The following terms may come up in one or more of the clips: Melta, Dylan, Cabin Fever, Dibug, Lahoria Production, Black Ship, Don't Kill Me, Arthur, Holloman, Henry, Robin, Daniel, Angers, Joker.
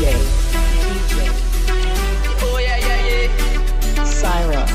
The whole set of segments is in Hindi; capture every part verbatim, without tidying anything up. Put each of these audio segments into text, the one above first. D J. D J. Oh yeah, yeah, yeah. Syra.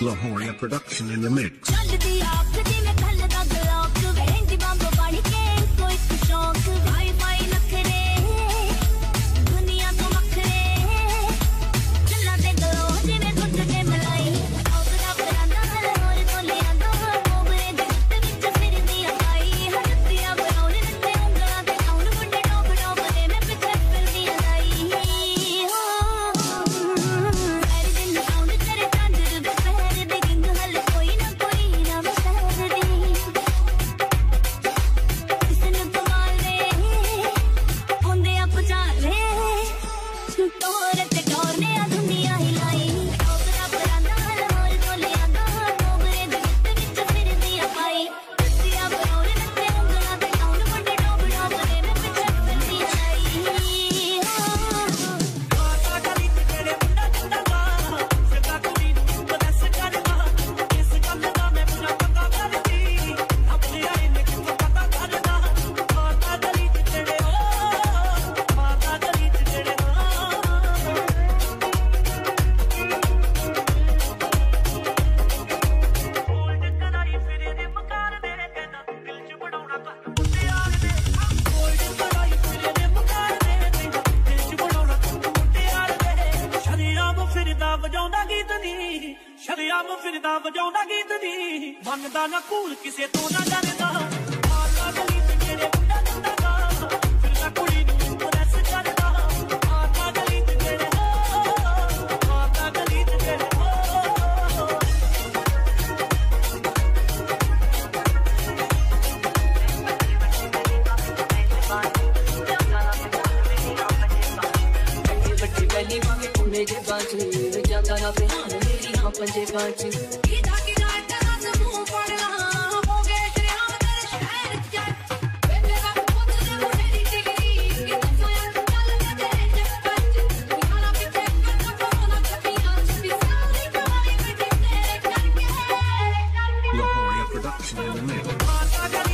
Lahoria production in the mix. Lahoria production in the mix. Lahoria production in the middle.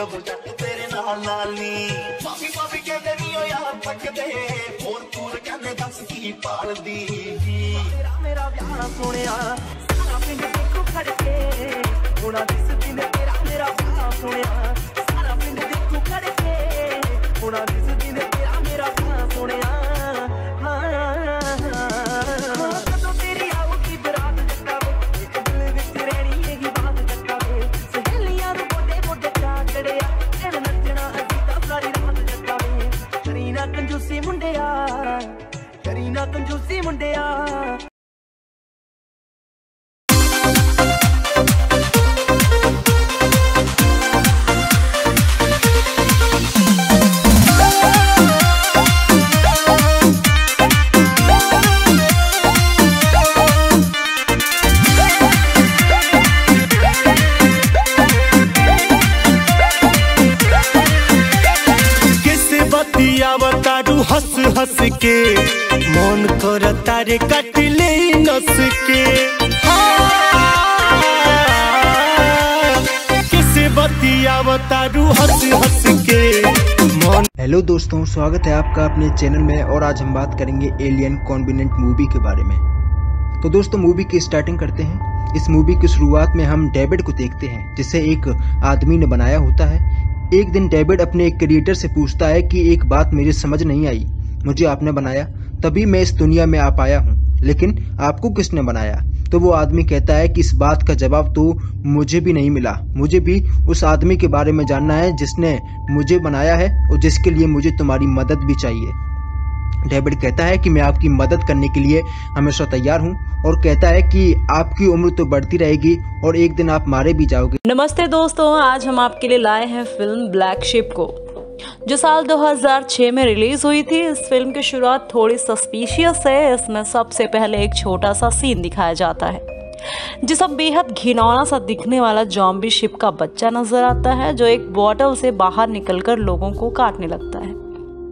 कबूल कर तेरे नाल नाली माफी माफी कहते नहीं हो यार पकते और तूर कहने दस की पाल दी मेरा मेरा प्यारा सोनिया सारा पिंड देखो खड़के गुणा दिस दिन तेरा मेरा प्यारा सोनिया सारा पिंड देखो खड़के गुणा दिस दिन तेरा मेरा प्यारा सोनिया कंजूसी मुंडिया किसे बतिया बता तू हंस हंस के मन थोड़ा तारे कट ले नस के किसे बतिया बतारू हंस हंस के मन। हेलो दोस्तों, स्वागत है आपका अपने चैनल में और आज हम बात करेंगे एलियन कॉन्विनेंट मूवी के बारे में। तो दोस्तों मूवी की स्टार्टिंग करते हैं। इस मूवी की शुरुआत में हम डेविड को देखते हैं जिसे एक आदमी ने बनाया होता है। एक दिन डेविड अपने एक क्रिएटर से पूछता है कि एक बात मेरी समझ नहीं आई, मुझे आपने बनाया तभी मैं इस दुनिया में आ पाया हूँ, लेकिन आपको किसने बनाया? तो वो आदमी कहता है कि इस बात का जवाब तो मुझे भी नहीं मिला, मुझे भी उस आदमी के बारे में जानना है जिसने मुझे बनाया है और जिसके लिए मुझे तुम्हारी मदद भी चाहिए। डेविड कहता है कि मैं आपकी मदद करने के लिए हमेशा तैयार हूँ और कहता है कि आपकी उम्र तो बढ़ती रहेगी और एक दिन आप मारे भी जाओगे। नमस्ते दोस्तों, आज हम आपके लिए लाए हैं फिल्म ब्लैक शिप को जो साल दो हज़ार छह में रिलीज हुई थी। इस फिल्म की शुरुआत थोड़ी सस्पिशियस है। इसमें सबसे पहले एक छोटा सा सीन दिखाया जाता है जिसमें बेहद घिनौना सा दिखने वाला जॉम्बी शिप का बच्चा नजर आता है जो एक बॉटल से बाहर निकलकर लोगों को काटने लगता है।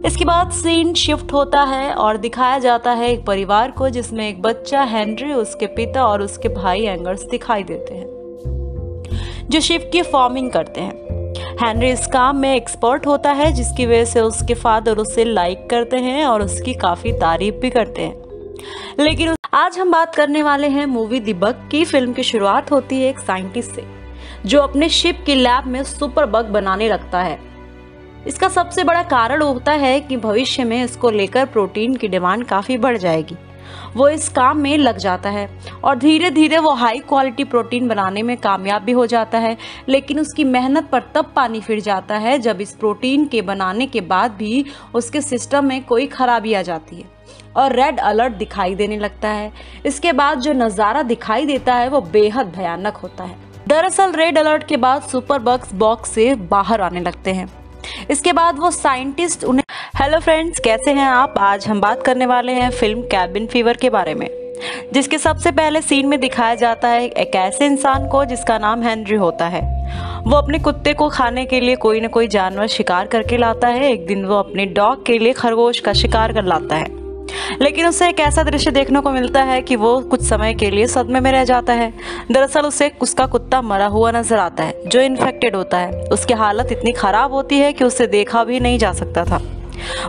इसके बाद सीन शिफ्ट होता है और दिखाया जाता है एक परिवार को जिसमें एक बच्चा हेनरी, उसके पिता और उसके भाई एंगर्स दिखाई देते हैं जो शिप की फार्मिंग करते हैं। हेनरी इस काम में एक्सपर्ट होता है जिसकी वजह से उसके फादर उसे लाइक करते हैं और उसकी काफ़ी तारीफ भी करते हैं। लेकिन आज हम बात करने वाले हैं मूवी दिबग की। फिल्म की शुरुआत होती है एक साइंटिस्ट से जो अपने शिप के लैब में सुपर बग बनाने लगता है। इसका सबसे बड़ा कारण होता है कि भविष्य में इसको लेकर प्रोटीन की डिमांड काफ़ी बढ़ जाएगी। वो इस काम में लग जाता है और धीरे धीरे वो हाई क्वालिटी प्रोटीन बनाने में कामयाब भी हो जाता है। लेकिन उसकी मेहनत पर तब पानी फिर जाता है जब इस प्रोटीन के बनाने के बाद भी उसके सिस्टम में कोई खराबी आ जाती है और रेड अलर्ट दिखाई देने लगता है। इसके बाद जो नज़ारा दिखाई देता है वो बेहद भयानक होता है। दरअसल रेड अलर्ट के बाद सुपर बग्स बॉक्स से बाहर आने लगते हैं। इसके बाद वो साइंटिस्ट उन्हें हेलो फ्रेंड्स, कैसे हैं आप? आज हम बात करने वाले हैं फिल्म कैबिन फीवर के बारे में जिसके सबसे पहले सीन में दिखाया जाता है एक ऐसे इंसान को जिसका नाम हेनरी होता है। वो अपने कुत्ते को खाने के लिए कोई न कोई जानवर शिकार करके लाता है। एक दिन वो अपने डॉग के लिए खरगोश का शिकार कर लाता है लेकिन उसे एक ऐसा दृश्य देखने को मिलता है कि वो कुछ समय के लिए सदमे में रह जाता है। दरअसल उसे उसका कुत्ता मरा हुआ नजर आता है जो इन्फेक्टेड होता है। उसकी हालत इतनी खराब होती है कि उसे देखा भी नहीं जा सकता था।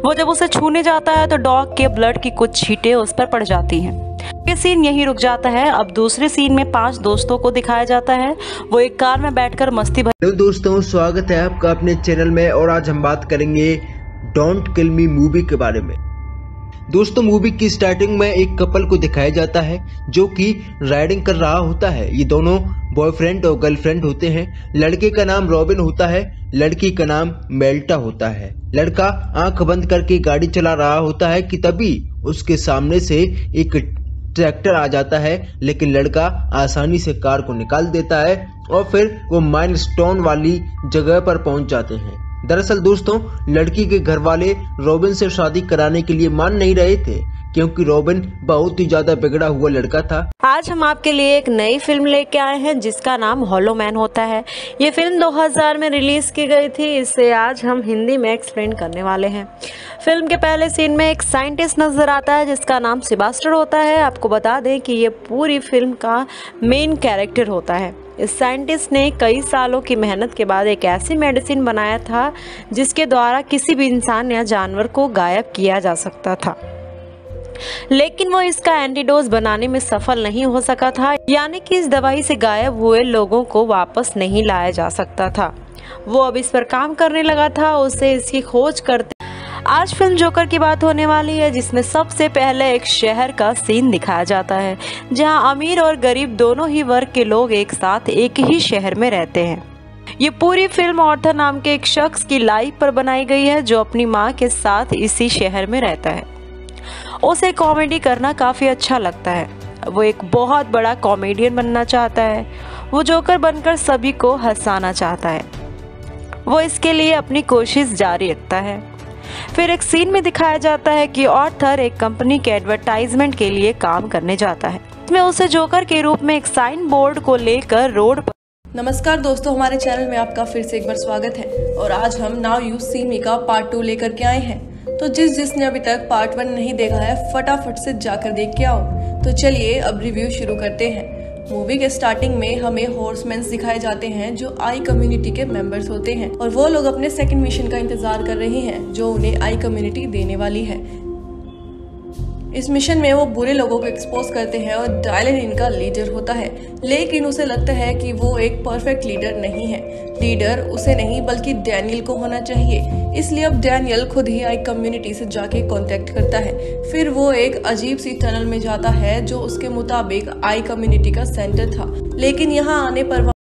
वो जब उसे छूने जाता है तो डॉग के ब्लड की कुछ छींटे उस पर पड़ जाती हैं। ये सीन यहीं रुक जाता है। अब दूसरे सीन में पांच दोस्तों को दिखाया जाता है। वो एक कार में बैठकर मस्ती भर। हेलो दोस्तों, स्वागत है आपका अपने चैनल में और आज हम बात करेंगे डोंट किल मी मूवी के बारे में। दोस्तों मूवी की स्टार्टिंग में एक कपल को दिखाया जाता है जो कि राइडिंग कर रहा होता है। ये दोनों बॉयफ्रेंड और गर्लफ्रेंड होते हैं। लड़के का नाम रॉबिन होता है, लड़की का नाम मेल्टा होता है। लड़का आंख बंद करके गाड़ी चला रहा होता है कि तभी उसके सामने से एक ट्रैक्टर आ जाता है लेकिन लड़का आसानी से कार को निकाल देता है और फिर वो माइलस्टोन वाली जगह पर पहुंच जाते हैं। दरअसल दोस्तों लड़की के घर वाले रॉबिन से शादी कराने के लिए मान नहीं रहे थे क्योंकि रॉबिन बहुत ही ज्यादा बिगड़ा हुआ लड़का था। आज हम आपके लिए एक नई फिल्म लेके आए हैं जिसका नाम हॉलोमैन होता है। ये फिल्म दो हज़ार में रिलीज की गई थी। इसे आज हम हिंदी में एक्सप्लेन करने वाले हैं। फिल्म के पहले सीन में एक साइंटिस्ट नजर आता है जिसका नाम सेबास्टियन होता है। आपको बता दें कि ये पूरी फिल्म का मेन कैरेक्टर होता है। इस साइंटिस्ट ने कई सालों की मेहनत के बाद एक ऐसी मेडिसिन बनाया था जिसके द्वारा किसी भी इंसान या जानवर को गायब किया जा सकता था, लेकिन वो इसका एंटीडोज बनाने में सफल नहीं हो सका था, यानी कि इस दवाई से गायब हुए लोगों को वापस नहीं लाया जा सकता था। वो अब इस पर काम करने लगा था, उसे इसकी खोज करते। आज फिल्म जोकर की बात होने वाली है, जिसमें सबसे पहले एक शहर का सीन दिखाया जाता है जहां अमीर और गरीब दोनों ही वर्ग के लोग एक साथ एक ही शहर में रहते हैं। ये पूरी फिल्म आर्थर नाम के एक शख्स की लाइफ पर बनाई गई है जो अपनी माँ के साथ इसी शहर में रहता है। उसे कॉमेडी करना काफ़ी अच्छा लगता है, वो एक बहुत बड़ा कॉमेडियन बनना चाहता है। वो जोकर बनकर सभी को हंसाना चाहता है, वो इसके लिए अपनी कोशिश जारी रखता है। फिर एक सीन में दिखाया जाता है कि आर्थर एक कंपनी के एडवर्टाइजमेंट के लिए काम करने जाता है, इसमें उसे जोकर के रूप में एक साइन बोर्ड को लेकर रोड पर। नमस्कार दोस्तों, हमारे चैनल में आपका फिर से एक बार स्वागत है और आज हम नाउ यू सी मी का पार्ट टू लेकर के आए हैं। तो जिस जिसने अभी तक पार्ट वन नहीं देखा है फटाफट से जाकर देख के आओ। तो चलिए अब रिव्यू शुरू करते हैं। मूवी के स्टार्टिंग में हमें हॉर्समैन दिखाए जाते हैं जो आई कम्युनिटी के मेंबर्स होते हैं और वो लोग अपने सेकंड मिशन का इंतजार कर रहे हैं जो उन्हें आई कम्युनिटी देने वाली है। इस मिशन में वो बुरे लोगों को एक्सपोज करते हैं और डायलन इनका लीडर होता है, लेकिन उसे लगता है कि वो एक परफेक्ट लीडर नहीं है। लीडर उसे नहीं बल्कि डैनियल को होना चाहिए, इसलिए अब डैनियल खुद ही आई कम्युनिटी से जाके कांटेक्ट करता है। फिर वो एक अजीब सी टनल में जाता है जो उसके मुताबिक आई कम्युनिटी का सेंटर था, लेकिन यहाँ आने पर